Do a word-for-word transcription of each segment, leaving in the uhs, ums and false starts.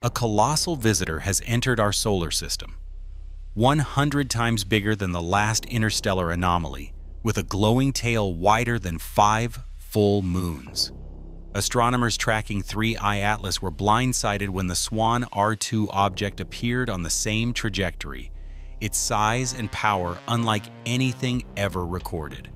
A colossal visitor has entered our solar system, one hundred times bigger than the last interstellar anomaly, with a glowing tail wider than five full moons. Astronomers tracking three I atlas were blindsided when the SWAN R two object appeared on the same trajectory, its size and power unlike anything ever recorded.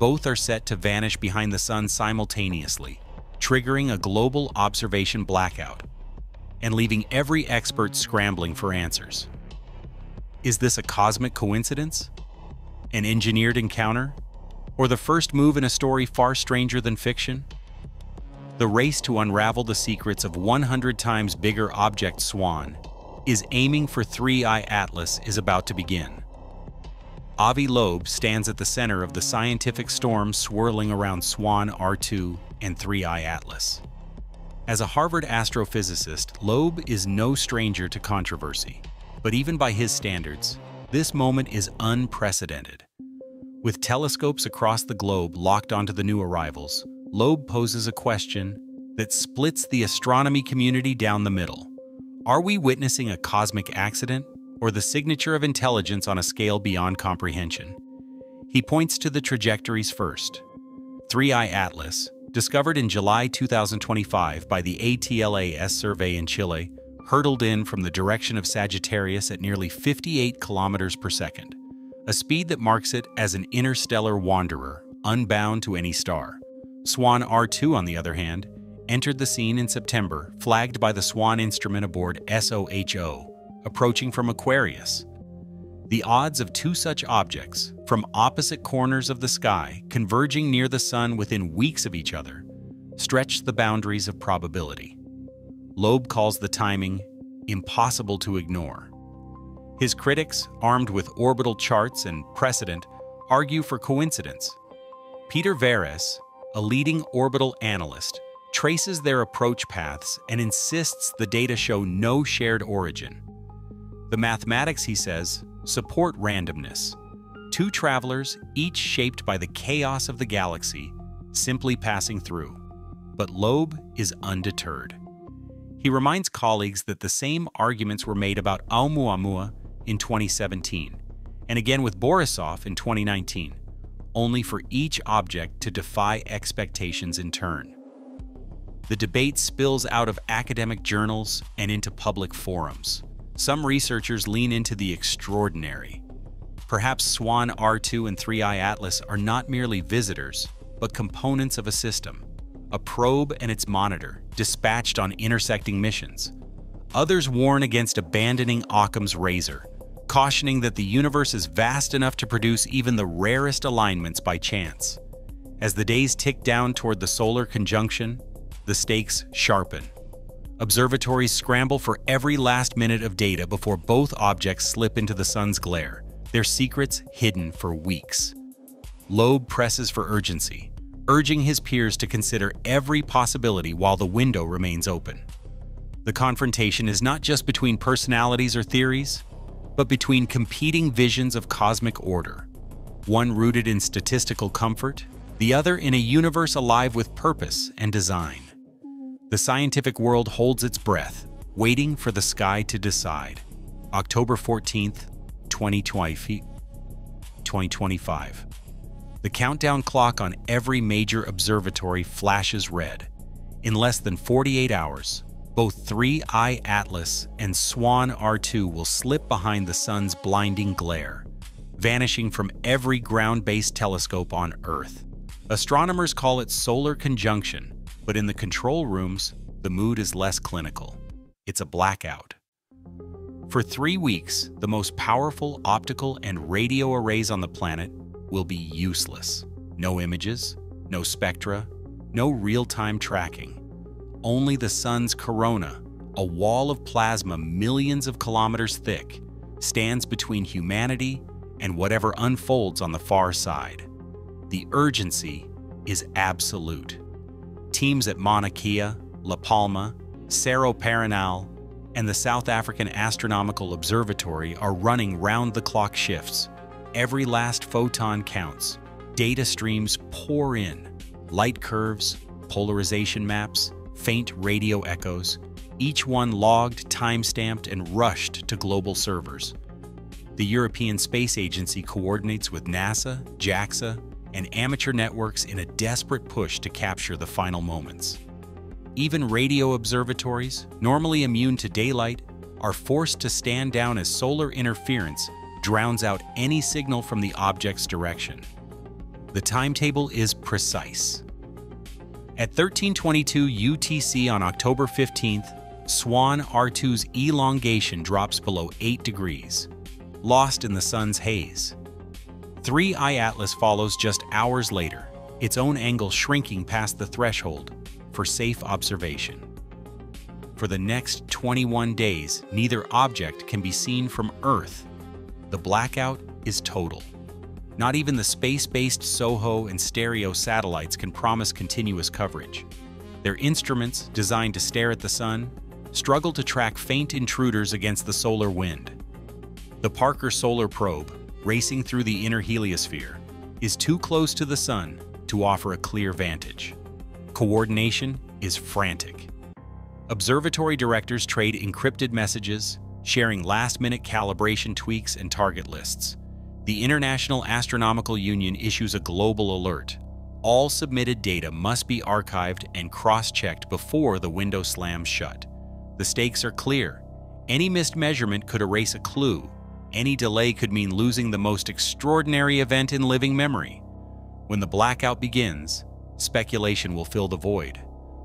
Both are set to vanish behind the sun simultaneously, triggering a global observation blackout, and leaving every expert scrambling for answers. Is this a cosmic coincidence? An engineered encounter? Or the first move in a story far stranger than fiction? The race to unravel the secrets of one hundred times bigger object SWAN is aiming for three I atlas is about to begin. Avi Loeb stands at the center of the scientific storm swirling around SWAN R two and three I atlas. As a Harvard astrophysicist, Loeb is no stranger to controversy, but even by his standards, this moment is unprecedented. With telescopes across the globe locked onto the new arrivals, Loeb poses a question that splits the astronomy community down the middle. Are we witnessing a cosmic accident or the signature of intelligence on a scale beyond comprehension? He points to the trajectories first. three I atlas, discovered in July two thousand twenty-five by the A T L A S survey in Chile, hurtled in from the direction of Sagittarius at nearly fifty-eight kilometers per second, a speed that marks it as an interstellar wanderer, unbound to any star. SWAN R two, on the other hand, entered the scene in September, flagged by the SWAN instrument aboard SOHO, approaching from Aquarius. The odds of two such objects, from opposite corners of the sky, converging near the sun within weeks of each other, stretched the boundaries of probability. Loeb calls the timing impossible to ignore. His critics, armed with orbital charts and precedent, argue for coincidence. Peter Veres, a leading orbital analyst, traces their approach paths and insists the data show no shared origin. The mathematics, he says, support randomness. Two travelers, each shaped by the chaos of the galaxy, simply passing through. But Loeb is undeterred. He reminds colleagues that the same arguments were made about Oumuamua in twenty seventeen, and again with Borisov in twenty nineteen, only for each object to defy expectations in turn. The debate spills out of academic journals and into public forums. Some researchers lean into the extraordinary. Perhaps SWAN R two and three I atlas are not merely visitors, but components of a system, a probe and its monitor, dispatched on intersecting missions. Others warn against abandoning Occam's razor, cautioning that the universe is vast enough to produce even the rarest alignments by chance. As the days tick down toward the solar conjunction, the stakes sharpen. Observatories scramble for every last minute of data before both objects slip into the sun's glare, their secrets hidden for weeks. Loeb presses for urgency, urging his peers to consider every possibility while the window remains open. The confrontation is not just between personalities or theories, but between competing visions of cosmic order, one rooted in statistical comfort, the other in a universe alive with purpose and design. The scientific world holds its breath, waiting for the sky to decide. October fourteenth, twenty twenty-five. The countdown clock on every major observatory flashes red. In less than forty-eight hours, both three I atlas and SWAN R two will slip behind the sun's blinding glare, vanishing from every ground-based telescope on Earth. Astronomers call it solar conjunction, but in the control rooms, the mood is less clinical. It's a blackout. For three weeks, the most powerful optical and radio arrays on the planet will be useless. No images, no spectra, no real-time tracking. Only the sun's corona, a wall of plasma millions of kilometers thick, stands between humanity and whatever unfolds on the far side. The urgency is absolute. Teams at Mauna Kea, La Palma, Cerro Paranal, and the South African Astronomical Observatory are running round-the-clock shifts. Every last photon counts. Data streams pour in. Light curves, polarization maps, faint radio echoes, each one logged, time-stamped, and rushed to global servers. The European Space Agency coordinates with NASA, JAXA, and amateur networks in a desperate push to capture the final moments. Even radio observatories, normally immune to daylight, are forced to stand down as solar interference drowns out any signal from the object's direction. The timetable is precise. At thirteen twenty-two U T C on October fifteenth, SWAN R two's elongation drops below eight degrees, lost in the sun's haze. three I atlas follows just hours later, its own angle shrinking past the threshold for safe observation. For the next twenty-one days, neither object can be seen from Earth. The blackout is total. Not even the space-based SOHO and STEREO satellites can promise continuous coverage. Their instruments, designed to stare at the sun, struggle to track faint intruders against the solar wind. The Parker Solar Probe, racing through the inner heliosphere, is too close to the sun to offer a clear vantage. Coordination is frantic. Observatory directors trade encrypted messages, sharing last-minute calibration tweaks and target lists. The International Astronomical Union issues a global alert. All submitted data must be archived and cross-checked before the window slams shut. The stakes are clear. Any missed measurement could erase a clue. Any delay could mean losing the most extraordinary event in living memory. When the blackout begins, speculation will fill the void,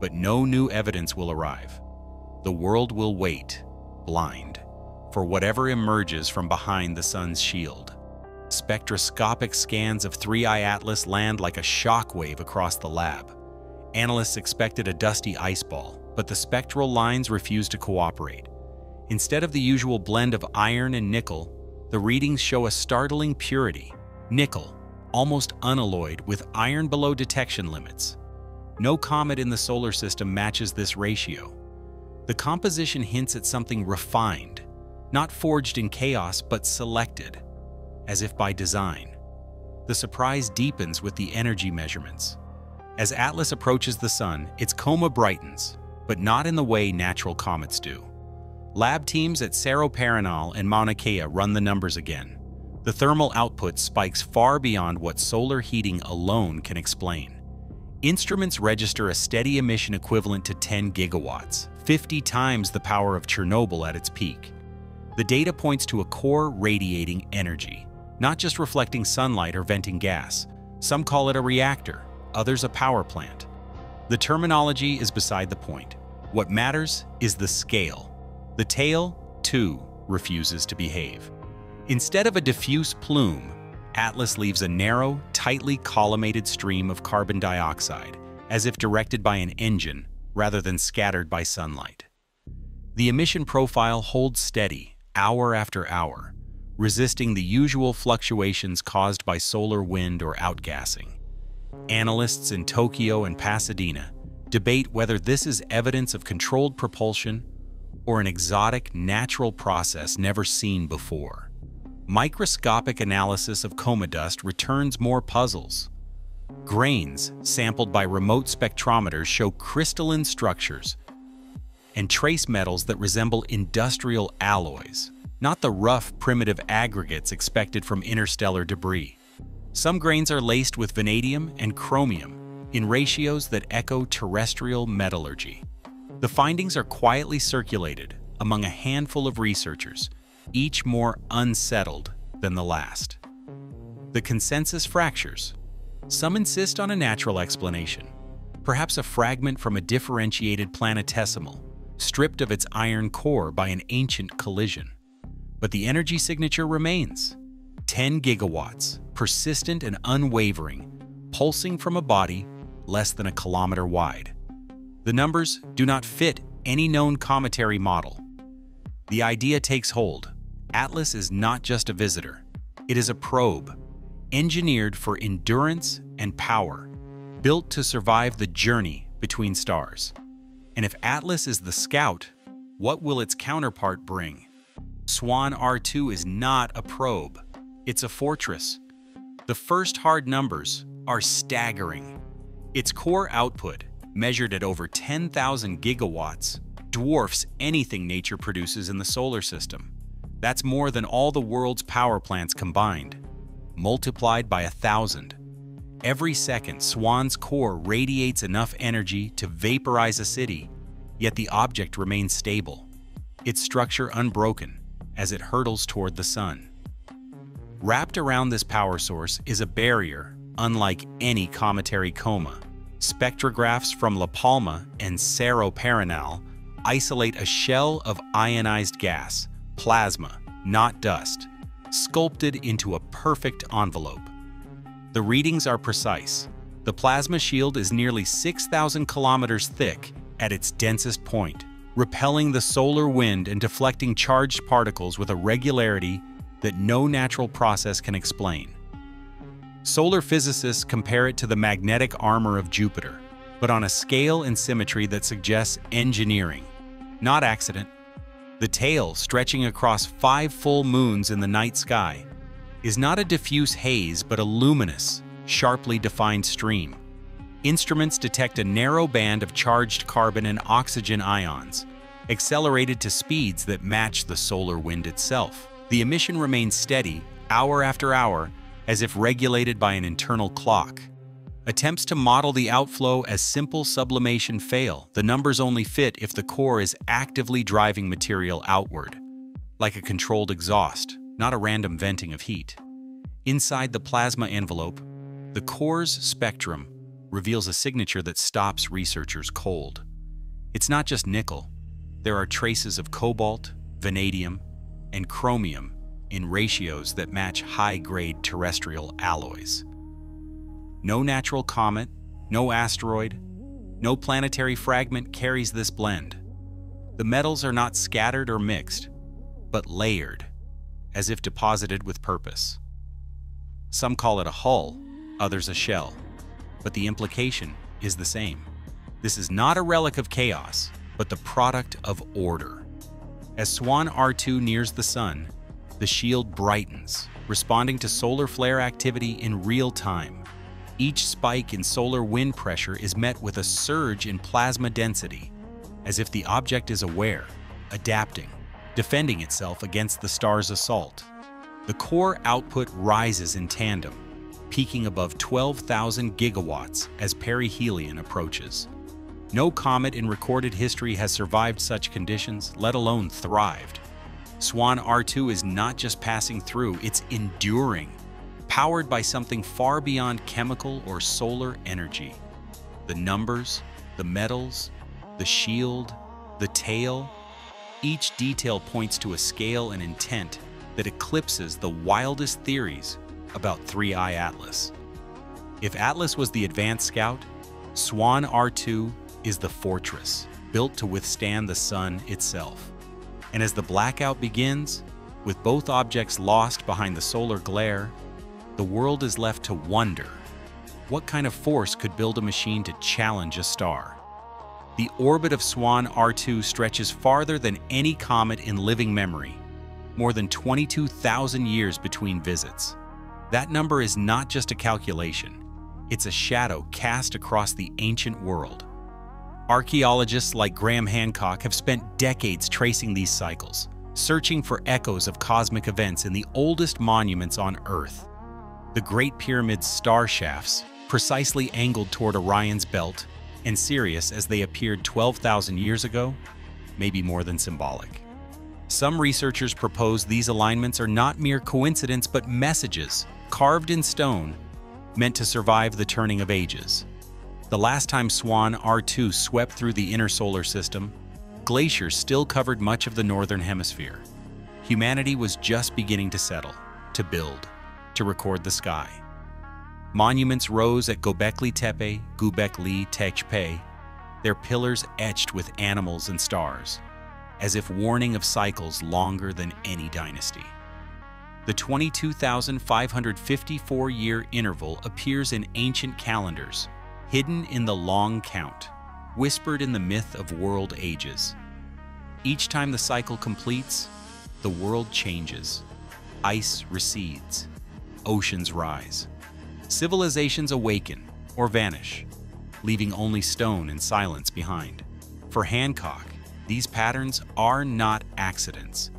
but no new evidence will arrive. The world will wait, blind, for whatever emerges from behind the sun's shield. Spectroscopic scans of three I atlas land like a shockwave across the lab. Analysts expected a dusty ice ball, but the spectral lines refused to cooperate. Instead of the usual blend of iron and nickel, the readings show a startling purity. Nickel, almost unalloyed, with iron below detection limits. No comet in the solar system matches this ratio. The composition hints at something refined, not forged in chaos but selected, as if by design. The surprise deepens with the energy measurements. As Atlas approaches the sun, its coma brightens, but not in the way natural comets do. Lab teams at Cerro Paranal and Mauna Kea run the numbers again. The thermal output spikes far beyond what solar heating alone can explain. Instruments register a steady emission equivalent to ten gigawatts, fifty times the power of Chernobyl at its peak. The data points to a core radiating energy, not just reflecting sunlight or venting gas. Some call it a reactor, others a power plant. The terminology is beside the point. What matters is the scale. The tail, too, refuses to behave. Instead of a diffuse plume, Atlas leaves a narrow, tightly collimated stream of carbon dioxide, as if directed by an engine rather than scattered by sunlight. The emission profile holds steady, hour after hour, resisting the usual fluctuations caused by solar wind or outgassing. Analysts in Tokyo and Pasadena debate whether this is evidence of controlled propulsion or an exotic, natural process never seen before. Microscopic analysis of coma dust returns more puzzles. Grains sampled by remote spectrometers show crystalline structures and trace metals that resemble industrial alloys, not the rough, primitive aggregates expected from interstellar debris. Some grains are laced with vanadium and chromium in ratios that echo terrestrial metallurgy. The findings are quietly circulated among a handful of researchers, each more unsettled than the last. The consensus fractures. Some insist on a natural explanation, perhaps a fragment from a differentiated planetesimal, stripped of its iron core by an ancient collision. But the energy signature remains. ten gigawatts, persistent and unwavering, pulsing from a body less than a kilometer wide. The numbers do not fit any known cometary model. The idea takes hold. Atlas is not just a visitor. It is a probe, engineered for endurance and power, built to survive the journey between stars. And if Atlas is the scout, what will its counterpart bring? SWAN R two is not a probe. It's a fortress. The first hard numbers are staggering. Its core output, measured at over ten thousand gigawatts, dwarfs anything nature produces in the solar system. That's more than all the world's power plants combined, multiplied by a thousand. Every second, SWAN's core radiates enough energy to vaporize a city, yet the object remains stable, its structure unbroken, as it hurtles toward the sun. Wrapped around this power source is a barrier unlike any cometary coma. Spectrographs from La Palma and Cerro Paranal isolate a shell of ionized gas, plasma, not dust, sculpted into a perfect envelope. The readings are precise. The plasma shield is nearly six thousand kilometers thick at its densest point, repelling the solar wind and deflecting charged particles with a regularity that no natural process can explain. Solar physicists compare it to the magnetic armor of Jupiter, but on a scale and symmetry that suggests engineering, not accident. The tail, stretching across five full moons in the night sky, is not a diffuse haze but a luminous, sharply defined stream. Instruments detect a narrow band of charged carbon and oxygen ions, accelerated to speeds that match the solar wind itself. The emission remains steady, hour after hour, as if regulated by an internal clock. Attempts to model the outflow as simple sublimation fail. The numbers only fit if the core is actively driving material outward, like a controlled exhaust, not a random venting of heat. Inside the plasma envelope, the core's spectrum reveals a signature that stops researchers cold. It's not just nickel. There are traces of cobalt, vanadium, and chromium in ratios that match high-grade terrestrial alloys. No natural comet, no asteroid, no planetary fragment carries this blend. The metals are not scattered or mixed, but layered, as if deposited with purpose. Some call it a hull, others a shell, but the implication is the same. This is not a relic of chaos, but the product of order. As SWAN R two nears the sun, the shield brightens, responding to solar flare activity in real time. Each spike in solar wind pressure is met with a surge in plasma density, as if the object is aware, adapting, defending itself against the star's assault. The core output rises in tandem, peaking above twelve thousand gigawatts as perihelion approaches. No comet in recorded history has survived such conditions, let alone thrived. SWAN R two is not just passing through, it's enduring, powered by something far beyond chemical or solar energy. The numbers, the metals, the shield, the tail, each detail points to a scale and intent that eclipses the wildest theories about three I Atlas. If Atlas was the advanced scout, SWAN R two is the fortress, built to withstand the sun itself. And as the blackout begins, with both objects lost behind the solar glare, the world is left to wonder, what kind of force could build a machine to challenge a star? The orbit of SWAN R two stretches farther than any comet in living memory, more than twenty-two thousand years between visits. That number is not just a calculation, it's a shadow cast across the ancient world. Archaeologists like Graham Hancock have spent decades tracing these cycles, searching for echoes of cosmic events in the oldest monuments on Earth. The Great Pyramid's star shafts, precisely angled toward Orion's belt and Sirius as they appeared twelve thousand years ago, may be more than symbolic. Some researchers propose these alignments are not mere coincidence but messages, carved in stone, meant to survive the turning of ages. The last time SWAN R two swept through the inner solar system, glaciers still covered much of the northern hemisphere. Humanity was just beginning to settle, to build, to record the sky. Monuments rose at Göbekli Tepe, Göbekli Tepe, their pillars etched with animals and stars, as if warning of cycles longer than any dynasty. The twenty-two thousand five hundred fifty-four year interval appears in ancient calendars, hidden in the long count, whispered in the myth of world ages. Each time the cycle completes, the world changes. Ice recedes. Oceans rise. Civilizations awaken or vanish, leaving only stone and silence behind. For Hancock, These patterns are not accidents.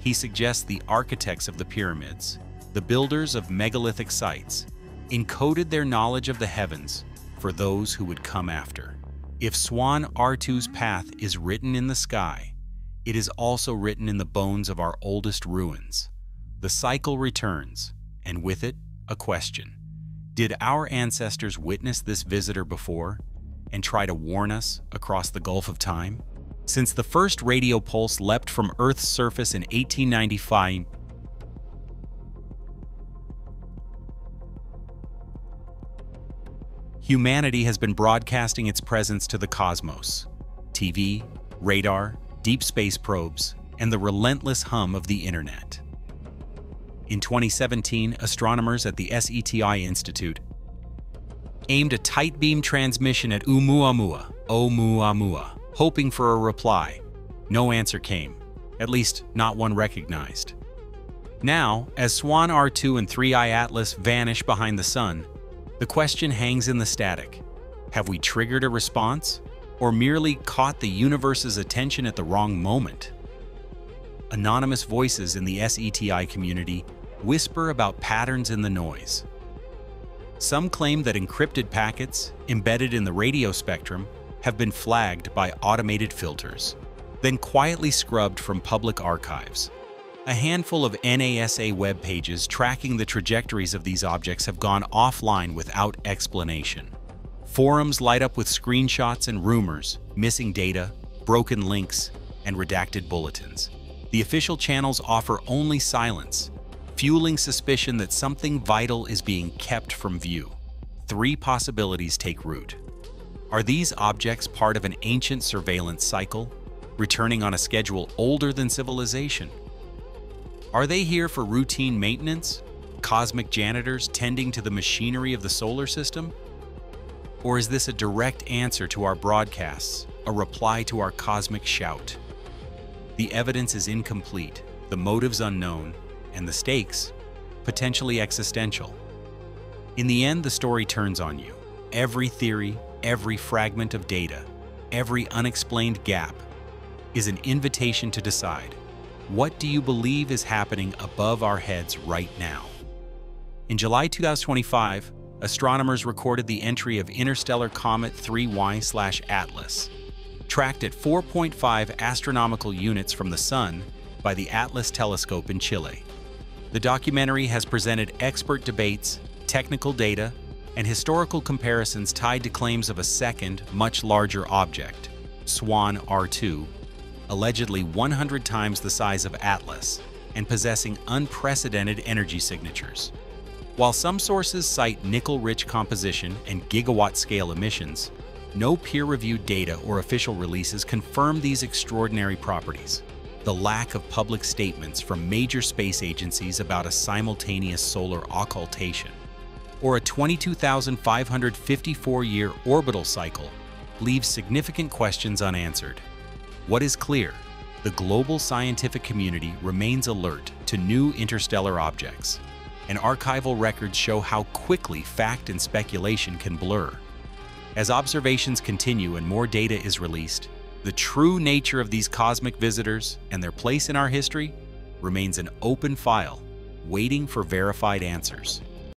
He suggests the architects of the pyramids, the builders of megalithic sites, encoded their knowledge of the heavens for those who would come after. If SWAN R two's path is written in the sky, it is also written in the bones of our oldest ruins. The cycle returns, and with it, a question. Did our ancestors witness this visitor before and try to warn us across the gulf of time? Since the first radio pulse leapt from Earth's surface in eighteen ninety-five, humanity has been broadcasting its presence to the cosmos. T V, radar, deep space probes, and the relentless hum of the internet. In twenty seventeen, astronomers at the S E T I Institute aimed a tight beam transmission at Oumuamua, Oumuamua, hoping for a reply. No answer came, at least not one recognized. Now, as SWAN R two and three I ATLAS vanish behind the sun, the question hangs in the static. Have we triggered a response, or merely caught the universe's attention at the wrong moment? Anonymous voices in the S E T I community whisper about patterns in the noise. Some claim that encrypted packets, embedded in the radio spectrum, have been flagged by automated filters, then quietly scrubbed from public archives. A handful of NASA web pages tracking the trajectories of these objects have gone offline without explanation. Forums light up with screenshots and rumors, missing data, broken links, and redacted bulletins. The official channels offer only silence, fueling suspicion that something vital is being kept from view. Three possibilities take root. Are these objects part of an ancient surveillance cycle, returning on a schedule older than civilization? Are they here for routine maintenance? Cosmic janitors tending to the machinery of the solar system? Or is this a direct answer to our broadcasts, a reply to our cosmic shout? The evidence is incomplete, the motives unknown, and the stakes potentially existential. In the end, the story turns on you. Every theory, every fragment of data, every unexplained gap is an invitation to decide. What do you believe is happening above our heads right now? In July two thousand twenty-five, astronomers recorded the entry of interstellar comet three Y slash ATLAS, tracked at four point five astronomical units from the sun by the ATLAS telescope in Chile. The documentary has presented expert debates, technical data, and historical comparisons tied to claims of a second, much larger object, SWAN R two, allegedly one hundred times the size of ATLAS and possessing unprecedented energy signatures. While some sources cite nickel-rich composition and gigawatt-scale emissions, no peer-reviewed data or official releases confirm these extraordinary properties. The lack of public statements from major space agencies about a simultaneous solar occultation or a twenty-two thousand five hundred fifty-four year orbital cycle leaves significant questions unanswered. What is clear, the global scientific community remains alert to new interstellar objects, and archival records show how quickly fact and speculation can blur. As observations continue and more data is released, the true nature of these cosmic visitors and their place in our history remains an open file, waiting for verified answers.